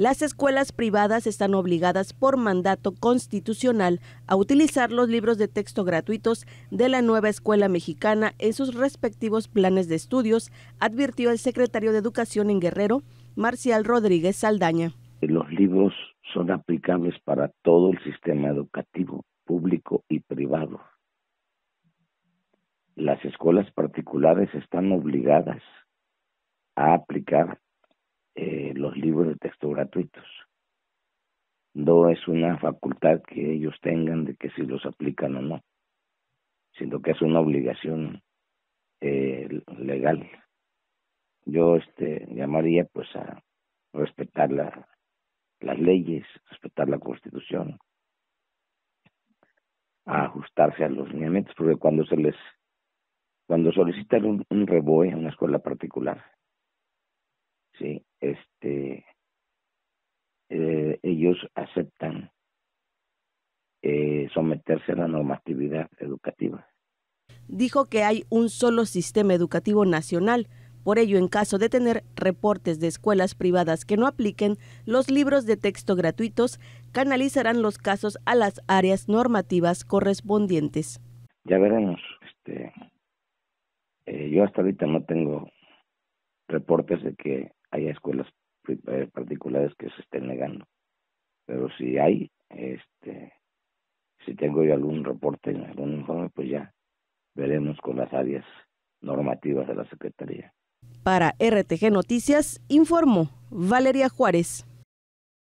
Las escuelas privadas están obligadas por mandato constitucional a utilizar los libros de texto gratuitos de la Nueva Escuela Mexicana en sus respectivos planes de estudios, advirtió el secretario de Educación en Guerrero, Marcial Rodríguez Saldaña. Los libros son aplicables para todo el sistema educativo, público y privado. Las escuelas particulares están obligadas a aplicar los libros de texto gratuitos. No es una facultad que ellos tengan de que si los aplican o no, sino que es una obligación legal. Yo llamaría pues a respetar las leyes, respetar la Constitución, a ajustarse a los lineamientos, porque cuando solicitan un reboe a una escuela particular, sí, ellos aceptan someterse a la normatividad educativa. Dijo que hay un solo sistema educativo nacional, por ello en caso de tener reportes de escuelas privadas que no apliquen los libros de texto gratuitos, canalizarán los casos a las áreas normativas correspondientes. Ya veremos, yo hasta ahorita no tengo reportes de que haya escuelas particulares que se estén negando, pero si hay, si tengo yo algún reporte, algún informe, pues ya veremos con las áreas normativas de la Secretaría. Para RTG Noticias, informó Valeria Juárez.